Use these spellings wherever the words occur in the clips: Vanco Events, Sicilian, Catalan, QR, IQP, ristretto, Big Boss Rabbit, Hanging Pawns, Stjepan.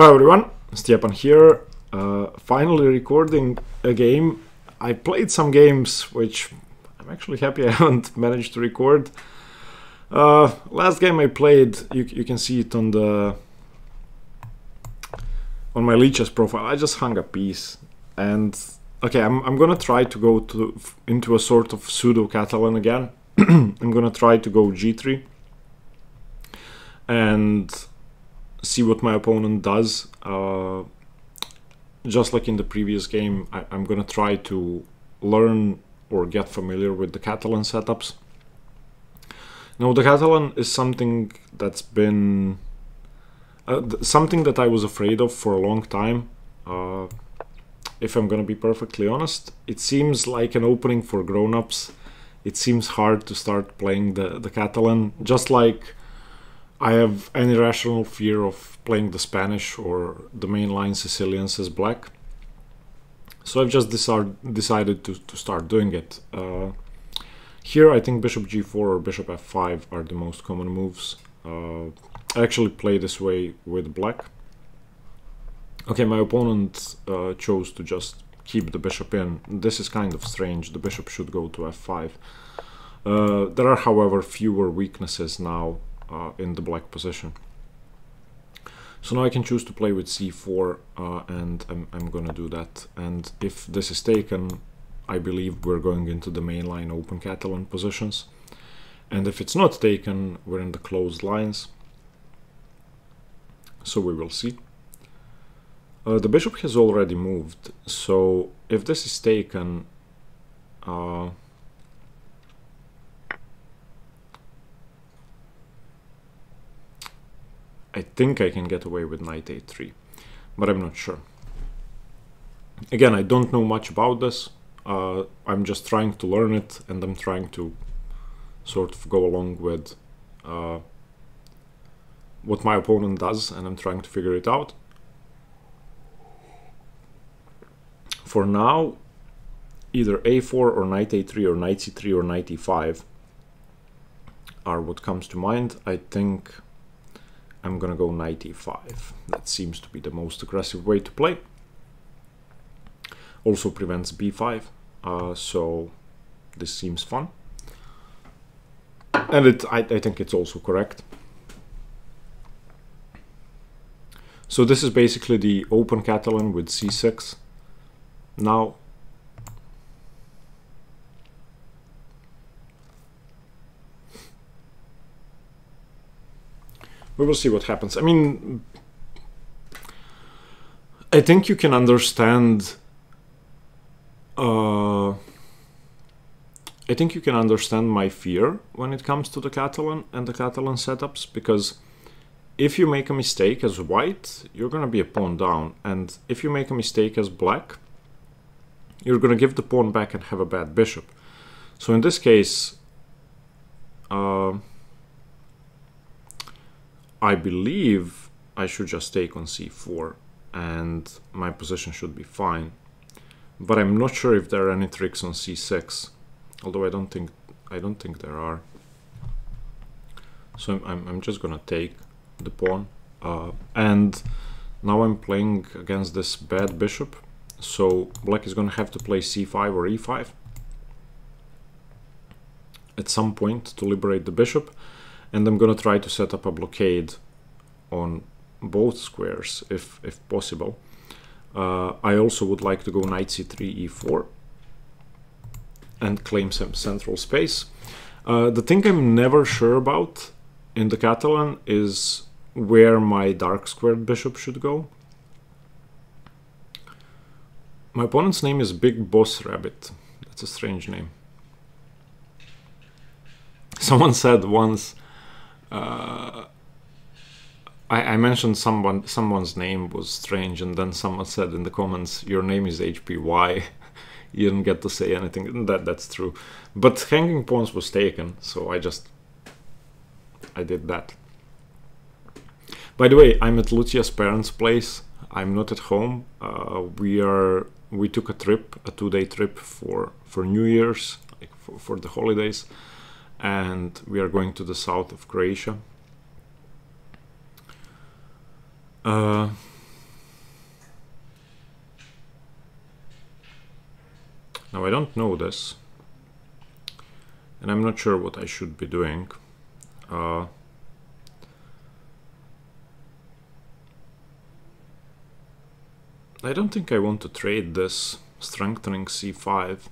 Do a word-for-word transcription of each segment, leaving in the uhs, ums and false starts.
Hello everyone, Stjepan here, uh, finally recording a game. I played some games which I'm actually happy I haven't managed to record. Uh, last game I played, you, you can see it on the on my Leech's profile, I just hung a piece. And okay, I'm, I'm gonna try to go to into a sort of pseudo-Catalan again. I'm gonna try to go G three and see what my opponent does. Uh, just like in the previous game, I, I'm gonna try to learn or get familiar with the Catalan setups. Now, the Catalan is something that's been uh, th something that I was afraid of for a long time. Uh, if I'm gonna be perfectly honest, it seems like an opening for grown-ups. It seems hard to start playing the, the Catalan, just like I have an irrational fear of playing the Spanish or the mainline Sicilians as black. So I've just decided to, to start doing it. Uh, here I think bishop g four or bishop f five are the most common moves. Uh, I actually play this way with black. Okay, my opponent uh, chose to just keep the bishop in. This is kind of strange, the bishop should go to f five. Uh, there are however fewer weaknesses now Uh, in the black position. So now I can choose to play with c four, uh, and I'm, I'm gonna do that. And if this is taken, I believe we're going into the mainline open Catalan positions. And if it's not taken, we're in the closed lines. So we will see. Uh, the bishop has already moved, so if this is taken, uh, I think I can get away with knight a three, but I'm not sure. Again, I don't know much about this. Uh, I'm just trying to learn it, and I'm trying to sort of go along with uh, what my opponent does, and I'm trying to figure it out. For now, either a four or knight a three or knight c three or knight e five are what comes to mind. I think I'm gonna go knight e five. That seems to be the most aggressive way to play. Also prevents b five, uh, so this seems fun. And it, I, I think it's also correct. So this is basically the open Catalan with c six. Now, we will see what happens. I mean, I think you can understand. Uh, I think you can understand my fear when it comes to the Catalan and the Catalan setups, because if you make a mistake as white, you're going to be a pawn down, and if you make a mistake as black, you're going to give the pawn back and have a bad bishop. So in this case, Uh, I believe I should just take on c four and my position should be fine. But I'm not sure if there are any tricks on c six, although I don't think I don't think there are. So I'm, I'm, I'm just gonna take the pawn, uh, and now I'm playing against this bad bishop, so black is gonna have to play c five or e five at some point to liberate the bishop. And I'm gonna try to set up a blockade on both squares, if if possible. Uh, I also would like to go knight c three, e four, and claim some central space. Uh, the thing I'm never sure about in the Catalan is where my dark squared bishop should go. My opponent's name is Big Boss Rabbit. That's a strange name. Someone said once, Uh, I, I mentioned someone someone's name was strange, and then someone said in the comments, your name is H P Y. You didn't get to say anything. That that's true. But Hanging Pawns was taken, so I just I did that. By the way, I'm at Lucia's parents' place. I'm not at home. Uh, we are we took a trip, a two-day trip for for New Year's, like for, for the holidays. And we are going to the south of Croatia. Uh, Now I don't know this, and I'm not sure what I should be doing. Uh, I don't think I want to trade this strengthening c five.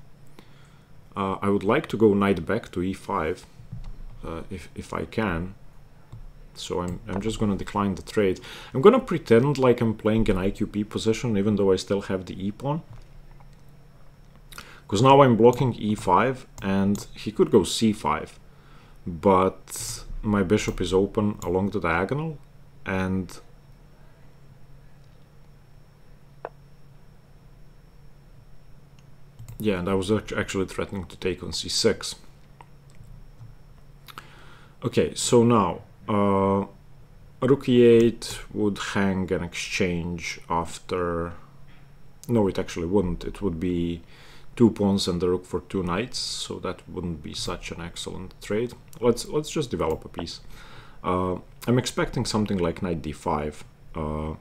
Uh, I would like to go knight back to e five uh, if, if I can. So I'm, I'm just going to decline the trade. I'm going to pretend like I'm playing an I Q P position, even though I still have the e-pawn. Because now I'm blocking e five, and he could go c five. But my bishop is open along the diagonal, and yeah, and I was actually threatening to take on c six. Okay, so now uh, rook e eight would hang an exchange after... No, it actually wouldn't. It would be two pawns and the rook for two knights, so that wouldn't be such an excellent trade. Let's let's just develop a piece. Uh, I'm expecting something like knight d five. Uh,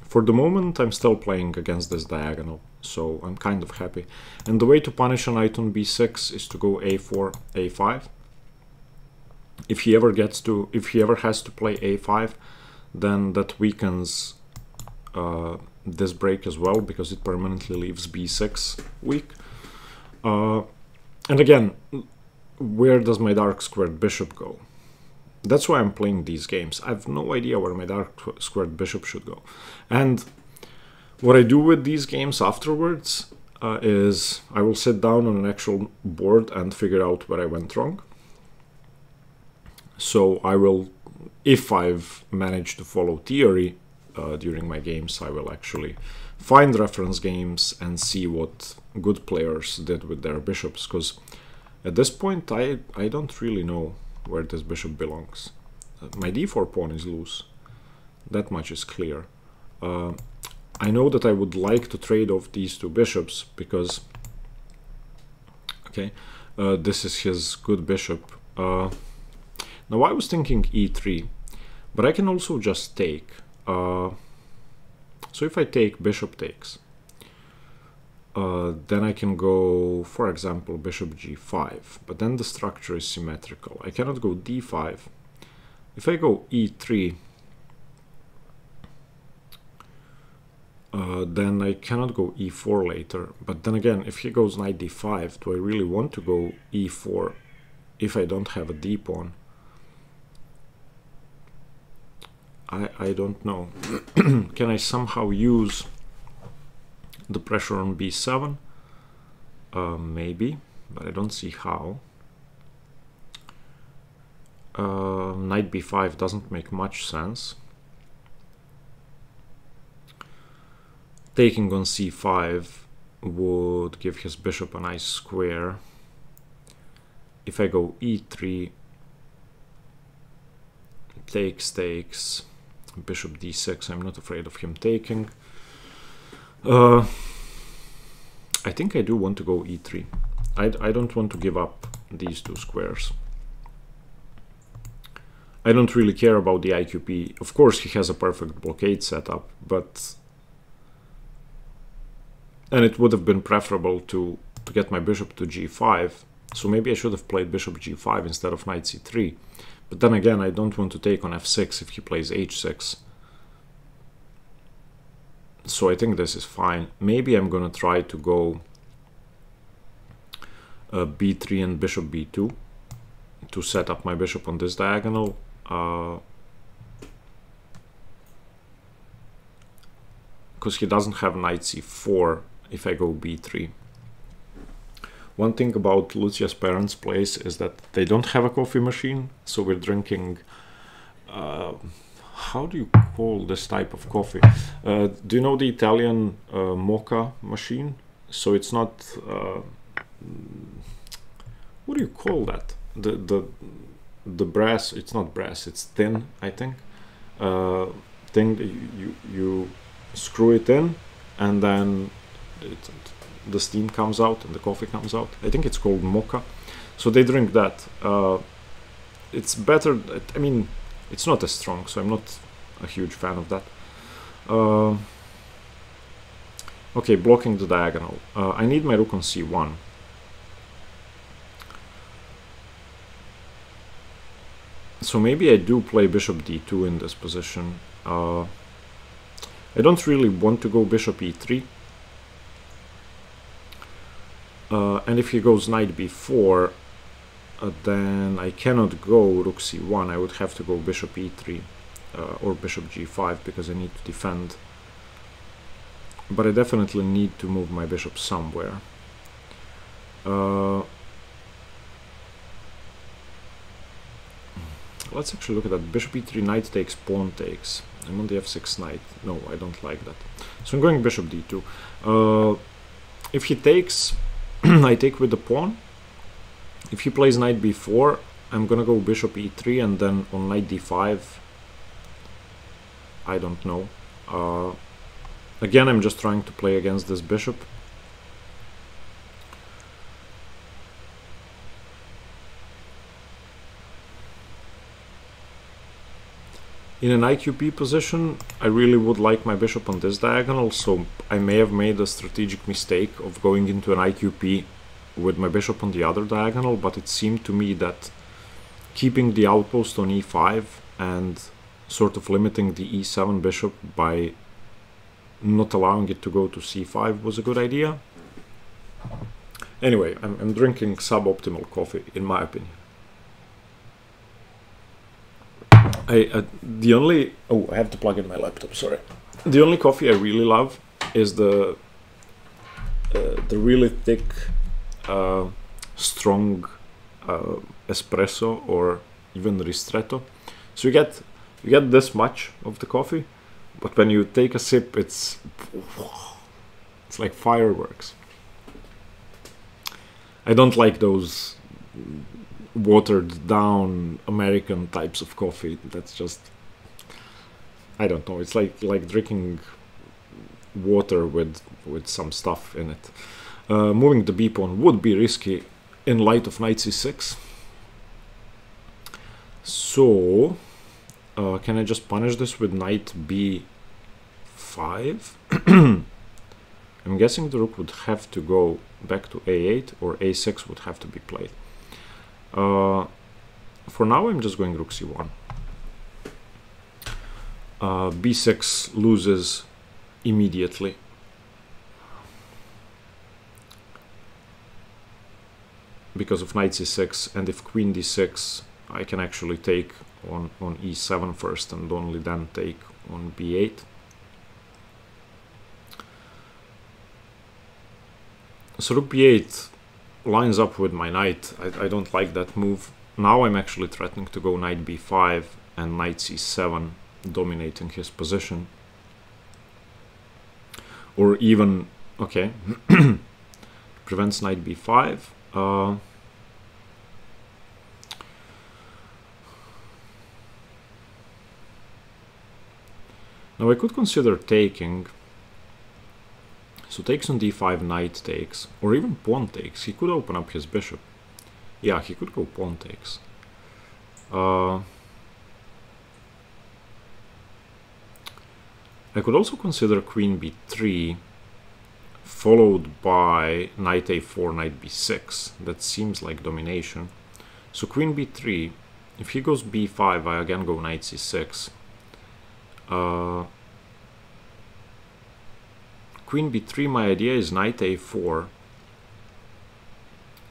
for the moment, I'm still playing against this diagonal. So I'm kind of happy. And the way to punish a knight on b six is to go a four, a five. If he ever gets to, if he ever has to play a five, then that weakens uh, this break as well, because it permanently leaves b six weak. Uh, and again, where does my dark squared bishop go? That's why I'm playing these games. I have no idea where my dark squared bishop should go. And what I do with these games afterwards uh, is I will sit down on an actual board and figure out where I went wrong. So I will, if I've managed to follow theory uh, during my games, I will actually find reference games and see what good players did with their bishops, because at this point I, I don't really know where this bishop belongs. Uh, my d four pawn is loose. That much is clear. Uh, I know that I would like to trade off these two bishops because, okay, uh, this is his good bishop. Uh, now I was thinking e three, but I can also just take. Uh, so if I take, bishop takes, uh, then I can go, for example, bishop g five, but then the structure is symmetrical. I cannot go d five. If I go e three, Uh, then I cannot go e four later. But then again, if he goes knight d five, do I really want to go e four if I don't have a d-pawn? I, I don't know. Can I somehow use the pressure on b seven? Uh, maybe, but I don't see how. Uh, knight b five doesn't make much sense. Taking on c five would give his bishop a nice square. If I go e three, takes, takes, bishop d six, I'm not afraid of him taking. Uh, I think I do want to go e three. I, I don't want to give up these two squares. I don't really care about the I Q P. Of course, he has a perfect blockade setup, but... And it would have been preferable to, to get my bishop to g five, so maybe I should have played bishop g five instead of knight c three. But then again, I don't want to take on f six if he plays h six. So I think this is fine. Maybe I'm going to try to go uh, b three and bishop b two to set up my bishop on this diagonal. Uh, because he doesn't have knight c four. If I go b three. One thing about Lucia's parents' place is that they don't have a coffee machine, so we're drinking... Uh, how do you call this type of coffee? Uh, do you know the Italian uh, mocha machine? So it's not... Uh, what do you call that? The, the, the brass, it's not brass, it's tin, I think. Uh, thing that you, you, you screw it in, and then... It, the steam comes out and the coffee comes out. I think it's called mocha. So they drink that. Uh, it's better. I mean, it's not as strong, so I'm not a huge fan of that. Uh, Okay, blocking the diagonal. Uh, I need my rook on c one. So maybe I do play bishop d two in this position. Uh, I don't really want to go bishop e three. Uh, and if he goes knight b four, uh, then I cannot go rook c one. I would have to go bishop e three uh, or bishop g five because I need to defend. But I definitely need to move my bishop somewhere. Uh, let's actually look at that. Bishop e three, knight takes, pawn takes. I'm on the f six knight. No, I don't like that. So I'm going bishop d two. Uh, if he takes, I take with the pawn. If he plays knight b four, I'm gonna go bishop e three, and then on knight d five, I don't know. Uh, Again, I'm just trying to play against this bishop. In an I Q P position, I really would like my bishop on this diagonal, so I may have made a strategic mistake of going into an I Q P with my bishop on the other diagonal, but it seemed to me that keeping the outpost on e five and sort of limiting the e seven bishop by not allowing it to go to c five was a good idea. Anyway, I'm, I'm drinking suboptimal coffee, in my opinion. I uh, the only oh I have to plug in my laptop. Sorry. The only coffee I really love is the uh, the really thick, uh, strong uh, espresso or even ristretto. So you get you get this much of the coffee. But when you take a sip, it's it's like fireworks. I don't like those watered down American types of coffee. That's just, I don't know. It's like like drinking water with with some stuff in it. Uh, moving the b pawn would be risky in light of knight c six. So. Uh, can I just punish this with knight b five? I'm guessing the rook would have to go back to a eight, or a six would have to be played. Uh, for now, I'm just going rook c one. Uh, b six loses immediately. Because of knight c six, and if queen d six, I can actually take on, on e seven first and only then take on b eight. So rook b eight lines up with my knight. I, I don't like that move. Now I'm actually threatening to go knight b five and knight c seven, dominating his position. Or even, okay, prevents knight b five. Uh, Now I could consider taking, so takes on d five, knight takes, or even pawn takes. He could open up his bishop. Yeah, he could go pawn takes. Uh, I could also consider queen b three, followed by knight a four, knight b six. That seems like domination. So queen b three, if he goes b five, I again go knight c six. Uh, queen b three, my idea is knight a four,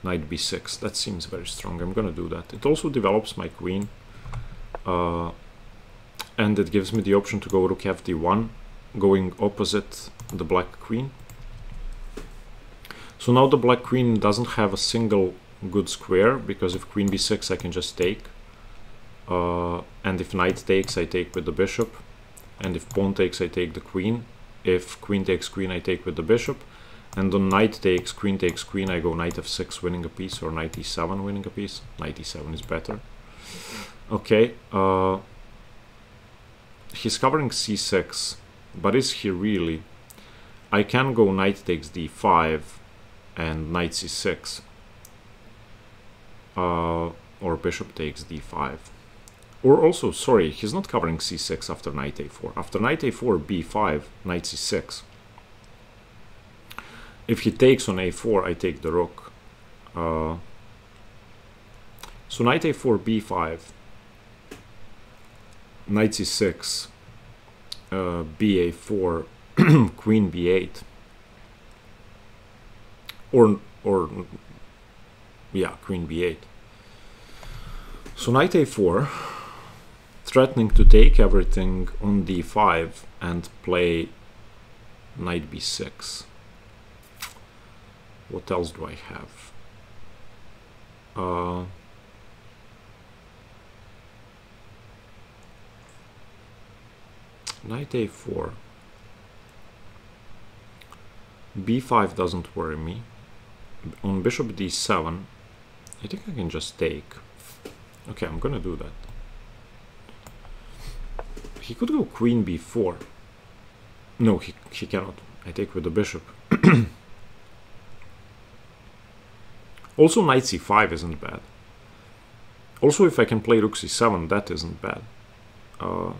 knight b six. That seems very strong. I'm gonna do that. It also develops my queen, uh, and it gives me the option to go rook f d one, going opposite the black queen. So now the black queen doesn't have a single good square, because if queen b six I can just take, uh, and if knight takes I take with the bishop. And if pawn takes, I take the queen. If queen takes queen, I take with the bishop. And on knight takes, queen takes queen, I go knight f six, winning a piece, or knight e seven, winning a piece. Knight e seven is better. Okay. Uh, he's covering c six, but is he really? I can go knight takes d five and knight c six. Uh, or bishop takes d five. Or also, sorry, he's not covering c six after knight a four. After knight a four, b five, knight c six. If he takes on a four, I take the rook. Uh, so knight a four, b five, knight c six, uh, b a four, queen b eight, or or yeah, queen b eight. So knight a four, threatening to take everything on d five and play knight b six. What else do I have? Uh, knight a four. b five doesn't worry me. On bishop d seven, I think I can just take. Okay, I'm gonna do that. He could go queen b four. No, he, he cannot. I take with the bishop. Also, knight c five isn't bad. Also, if I can play rook c seven, that isn't bad. Uh,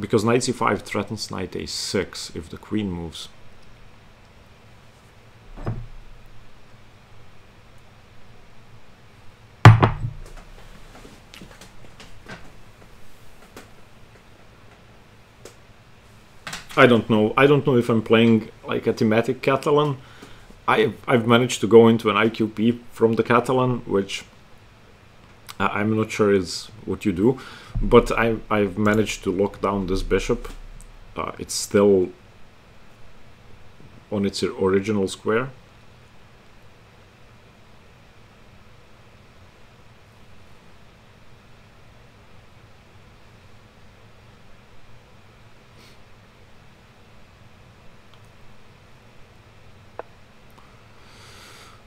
because knight c five threatens knight a six if the queen moves. I don't know. I don't know if I'm playing like a thematic Catalan. I've, I've managed to go into an I Q P from the Catalan, which I'm not sure is what you do, but I, I've managed to lock down this bishop. Uh, it's still on its original square.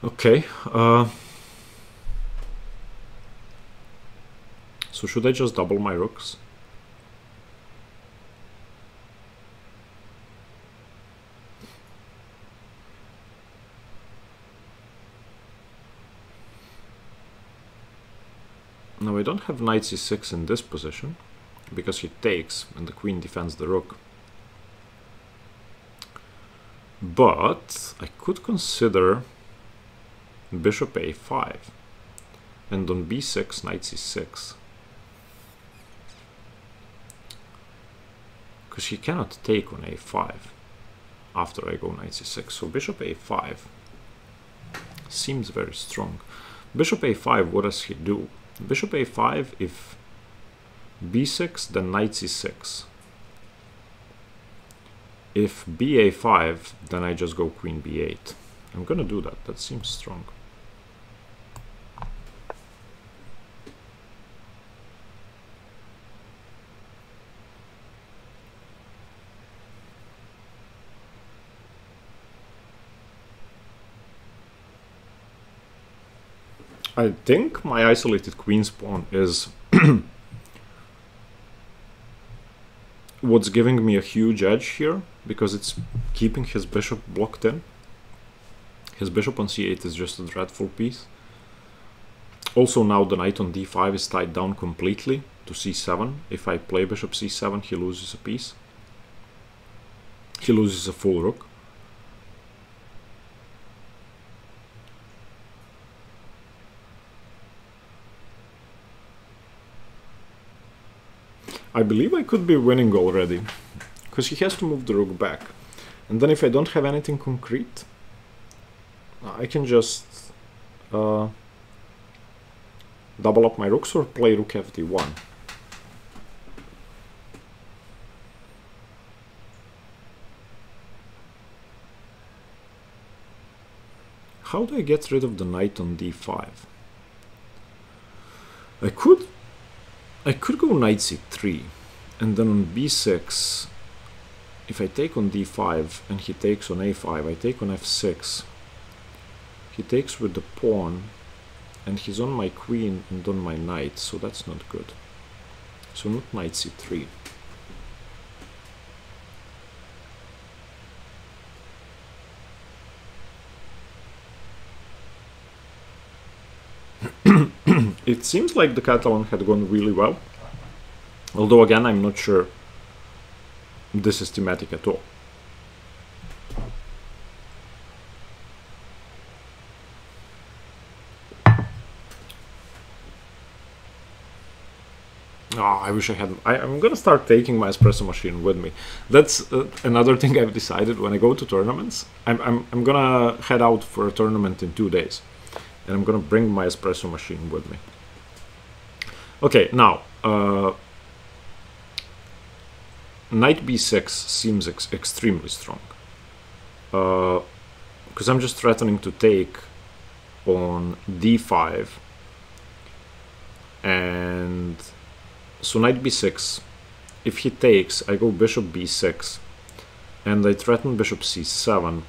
Okay, uh, so should I just double my rooks? No, I don't have knight c six in this position, because he takes and the queen defends the rook. But I could consider bishop a five, and on b six, knight c six, because he cannot take on a five after I go knight c six. So bishop a five seems very strong. Bishop a five, what does he do? Bishop a five, if b six, then knight c six. If b a five, then I just go queen b eight. I'm gonna do that. That seems strong. I think my isolated queen spawn is what's giving me a huge edge here, because it's keeping his bishop blocked in. His bishop on c eight is just a dreadful piece. Also, now the knight on d five is tied down completely to c seven. If I play bishop c seven, he loses a piece. He loses a full rook. I believe I could be winning already, because he has to move the rook back. And then if I don't have anything concrete, I can just uh, double up my rooks or play rook f d one. How do I get rid of the knight on d five? I could, I could go knight c three, and then on b six, if I take on d five and he takes on a five, I take on f six. He takes with the pawn, and he's on my queen and on my knight, so that's not good. So not knight c three. It seems like the Catalan had gone really well, although again I'm not sure this is thematic at all. I wish I had. I, I'm gonna start taking my espresso machine with me. That's uh, another thing I've decided. When I go to tournaments, I'm, I'm, I'm gonna head out for a tournament in two days. And I'm gonna bring my espresso machine with me. Okay, now. Uh, Knight b six seems ex extremely strong. Because uh, I'm just threatening to take on d five. And so knight b six, if he takes, I go bishop b six, and I threaten bishop c seven.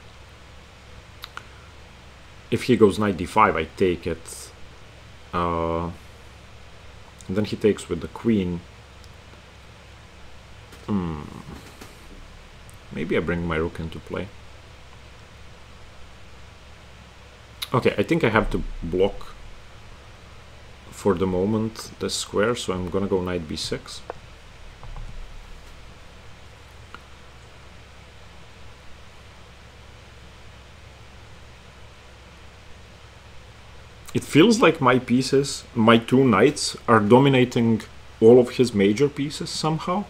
If he goes knight d five, I take it. Uh, and then he takes with the queen. Hmm. Maybe I bring my rook into play. Okay, I think I have to block for the moment this square, so I'm gonna go knight b six. It feels like my pieces, my two knights, are dominating all of his major pieces somehow.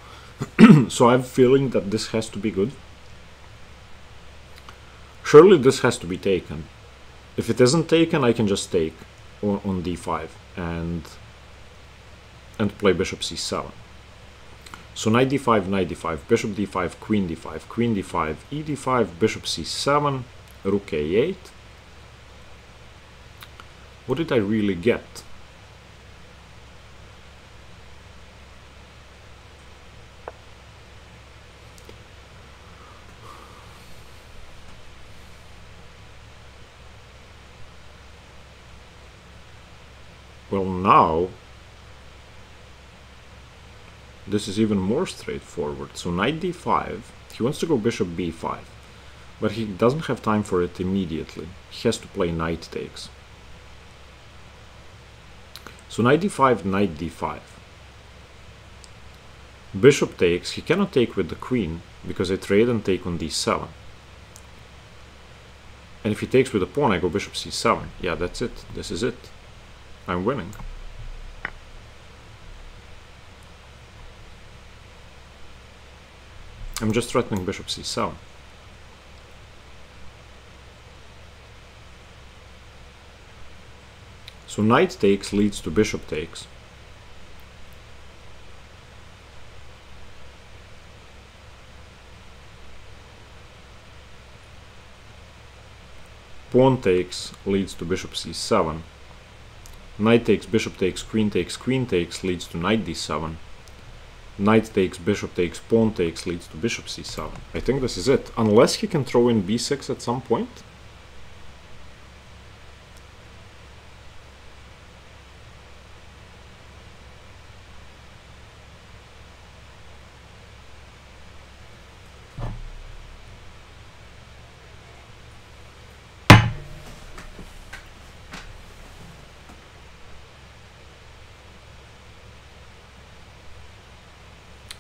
So I'm feeling that this has to be good. Surely this has to be taken. If it isn't taken, I can just take on, on d five and and play bishop c seven. So knight d five, knight d five, bishop d five, queen d five, queen d five, e d five, bishop c seven, rook a eight. What did I really get? Well, now, this is even more straightforward. So knight d five, he wants to go bishop b five, but he doesn't have time for it immediately. He has to play knight takes. So knight d five, knight d five. Bishop takes, he cannot take with the queen, because I trade and take on d seven. And if he takes with a pawn, I go bishop c seven. Yeah, that's it. This is it. I'm winning. I'm just threatening bishop c seven. So knight takes leads to bishop takes. Pawn takes leads to bishop c seven. Knight takes, bishop takes, queen takes, queen takes leads to knight d seven. Knight takes, bishop takes, pawn takes leads to bishop c seven. I think this is it. Unless he can throw in b six at some point.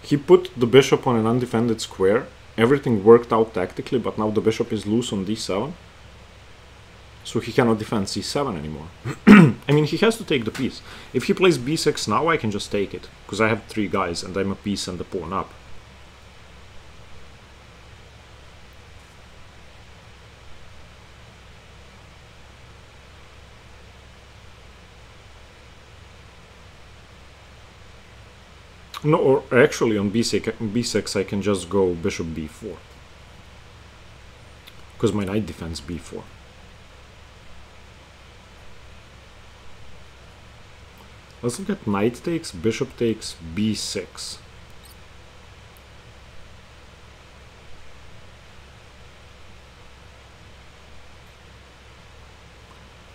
He put the bishop on an undefended square. Everything worked out tactically, but now the bishop is loose on d seven. So he cannot defend c seven anymore. I mean, he has to take the piece. If he plays b six now, I can just take it. Because I have three guys, and I'm a piece and a pawn up. No, or actually on b six, b six I can just go bishop b four. Because my knight defends b four. Let's look at knight takes, bishop takes, b six.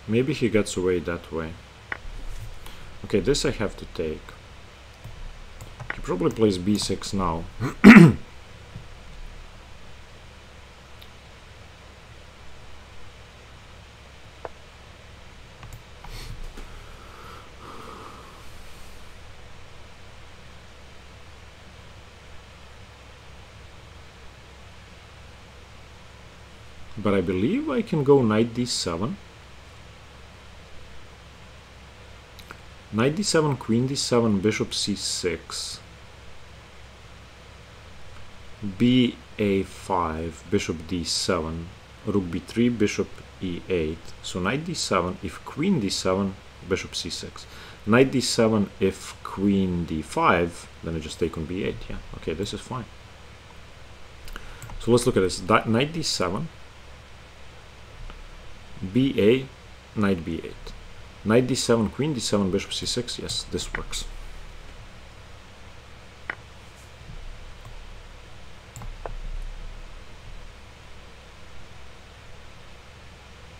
Maybe he gets away that way. Okay, this I have to take. He probably plays b six now. But I believe I can go knight d seven. Knight d seven, queen d seven, bishop c six, b a five, bishop d seven, rook b three, bishop e eight. So knight d seven, if queen d seven, bishop c six. Knight d seven, if queen d five, then I just take on b eight. Yeah, okay, this is fine. So let's look at this. Knight d seven, b eight, knight b eight. Knight d seven, queen d seven, bishop c six. Yes, this works.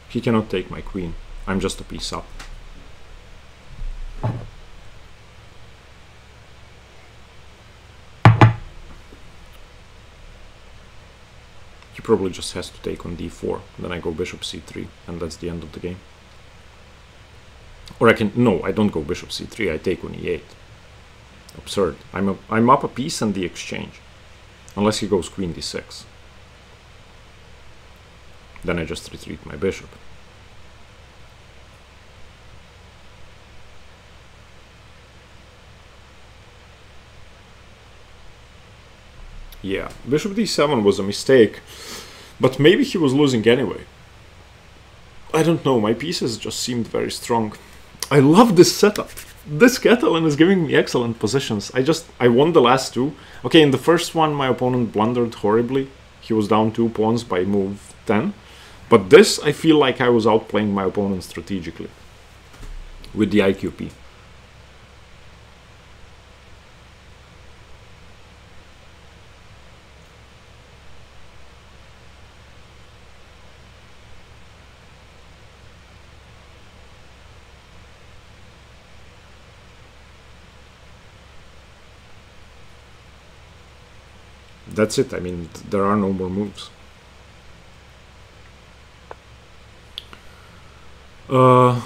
He cannot take my queen. I'm just a piece up. He probably just has to take on d four. Then I go bishop c three, and that's the end of the game. Or I can, no, I don't go bishop c three, I take on e eight. Absurd. I'm, a, I'm up a piece and the exchange. Unless he goes queen d six. Then I just retreat my bishop. Yeah, bishop d seven was a mistake, but maybe he was losing anyway. I don't know, my pieces just seemed very strong. I love this setup. This Catalan is giving me excellent positions. I just, I won the last two. Okay, in the first one, my opponent blundered horribly. He was down two pawns by move ten. But this, I feel like I was outplaying my opponent strategically with the I Q P. That's it. I mean, there are no more moves. Uh,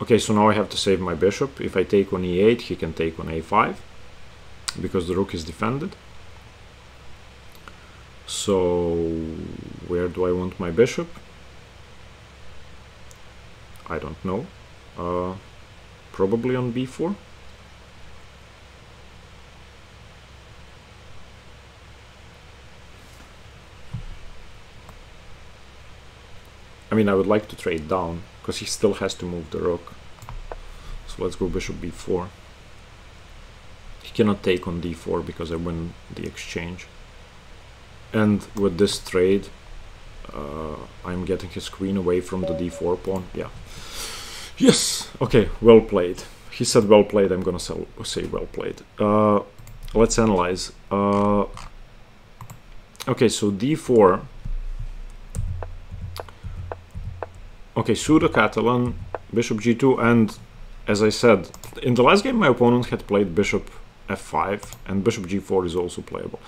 okay, so now I have to save my bishop. If I take on e eight, he can take on a five, because the rook is defended. So, where do I want my bishop? I don't know. Uh, probably on b four. I mean, I would like to trade down, because he still has to move the rook. So let's go bishop b four. He cannot take on d four, because I win the exchange. And with this trade, uh, I'm getting his queen away from the d four pawn. Yeah. Yes! Okay, well played. He said well played, I'm gonna say well played. Uh, let's analyze. Uh, okay, so d four... Okay, pseudo-Catalan, bishop g two, and as I said, in the last game my opponent had played bishop f five, and bishop g four is also playable.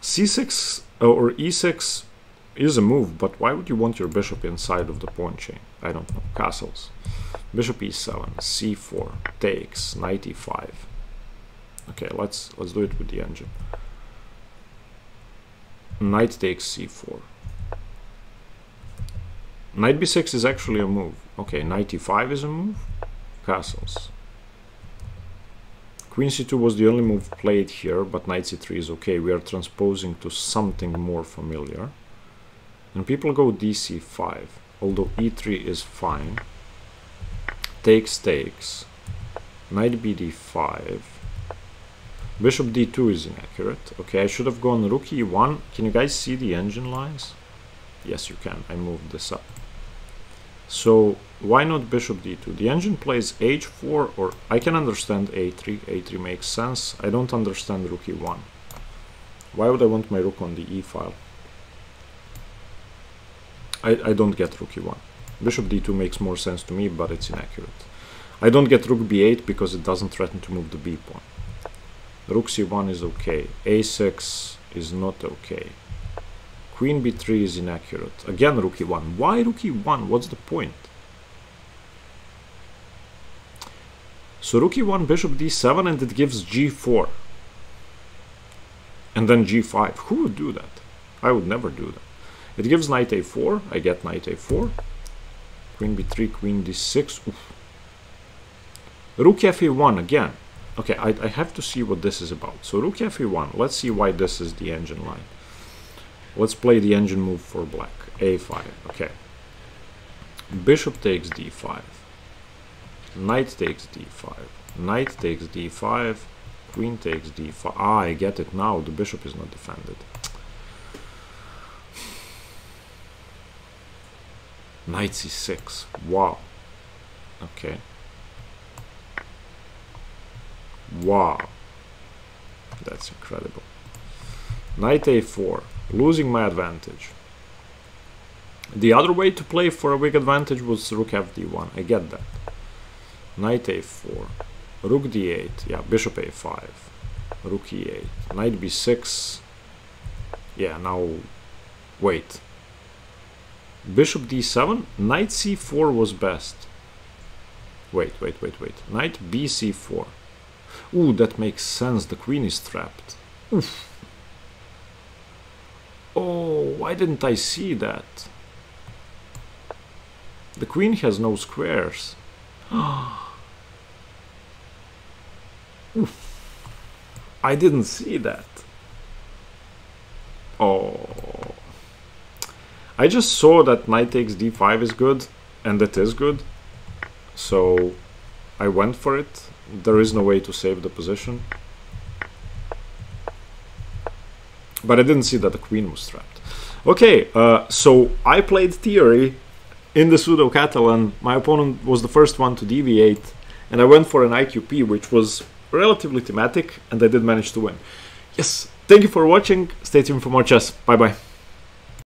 c six or e six is a move, but why would you want your bishop inside of the pawn chain? I don't know, castles. Bishop e seven, c four, takes, knight e five. Okay, let's, let's do it with the engine. Knight takes c four. Knight b six is actually a move. Okay, knight e five is a move. Castles. Queen c two was the only move played here, but knight c three is okay. We are transposing to something more familiar. And people go d c five, although e three is fine. Takes, takes. Knight b d five. Bishop d two is inaccurate. Okay, I should have gone rook e one. Can you guys see the engine lines? Yes, you can. I moved this up. So why not bishop d two? The engine plays h four, or I can understand a three. a three makes sense. I don't understand rook e one. Why would I want my rook on the e file? I, I don't get rook e one. Bishop d two makes more sense to me, but it's inaccurate. I don't get rook b eight because it doesn't threaten to move the b pawn. Rook c one is okay. a six is not okay. Queen b three is inaccurate. Again, rook e one. Why rook e one? What's the point? So rook e one, bishop d seven, and it gives g four. And then g five. Who would do that? I would never do that. It gives knight a four. I get knight a four. Queen b three, queen d six. Oof. Rook f e one again. Okay, I, I have to see what this is about. So rook f e one, let's see why this is the engine line. Let's play the engine move for black. a five, okay. Bishop takes d five. Knight takes d five. Knight takes d five. Queen takes d five. Ah, I get it now. The bishop is not defended. Knight c six. Wow. Okay. Wow. That's incredible. Knight a four. Losing my advantage. The other way to play for a weak advantage was rook f d one. I get that. Knight a four. Rook d eight. Yeah, bishop a five. Rook e eight. Knight b six. Yeah, now... Wait. Bishop d seven. Knight c four was best. Wait, wait, wait, wait. Knight b c four. Ooh, that makes sense. The queen is trapped. Oof. Oh, why didn't I see that? The queen has no squares. Oof. I didn't see that. Oh. I just saw that knight takes d five is good, and it is good. So I went for it. There is no way to save the position. But I didn't see that the queen was trapped. Okay, uh, so I played theory in the pseudo-Catalan. My opponent was the first one to deviate, and I went for an I Q P, which was relatively thematic, and I did manage to win. Yes, thank you for watching. Stay tuned for more chess. Bye-bye.